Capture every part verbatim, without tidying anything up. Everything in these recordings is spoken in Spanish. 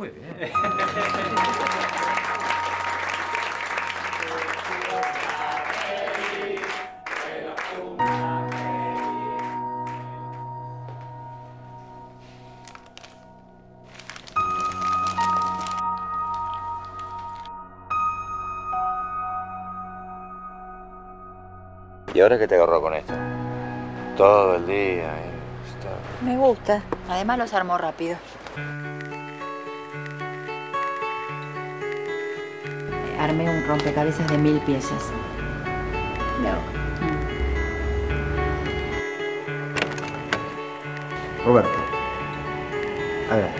Muy bien. ¿Y ahora qué te agarró con esto? Todo el día. Y... Me gusta. Además los armó rápido. Armé un rompecabezas de mil piezas. No. Roberto, a ver.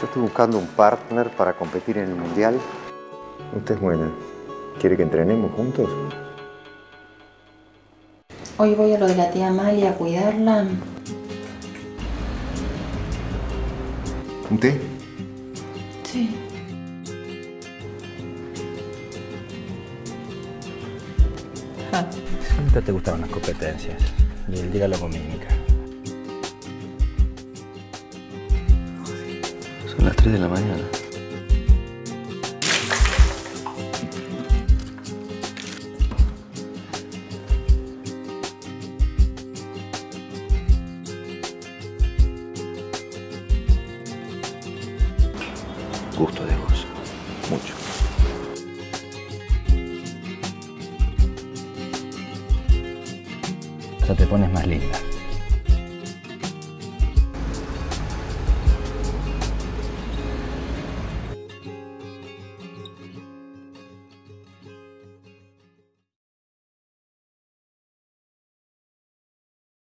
Yo estoy buscando un partner para competir en el mundial. Usted es buena. ¿Quiere que entrenemos juntos? Hoy voy a lo de la tía Amalia a cuidarla. ¿Un té? Sí. Ah. Siempre te gustaron las competencias y el día la mímica. Son las tres de la mañana. Gusto de vos, mucho. Ya te pones más linda.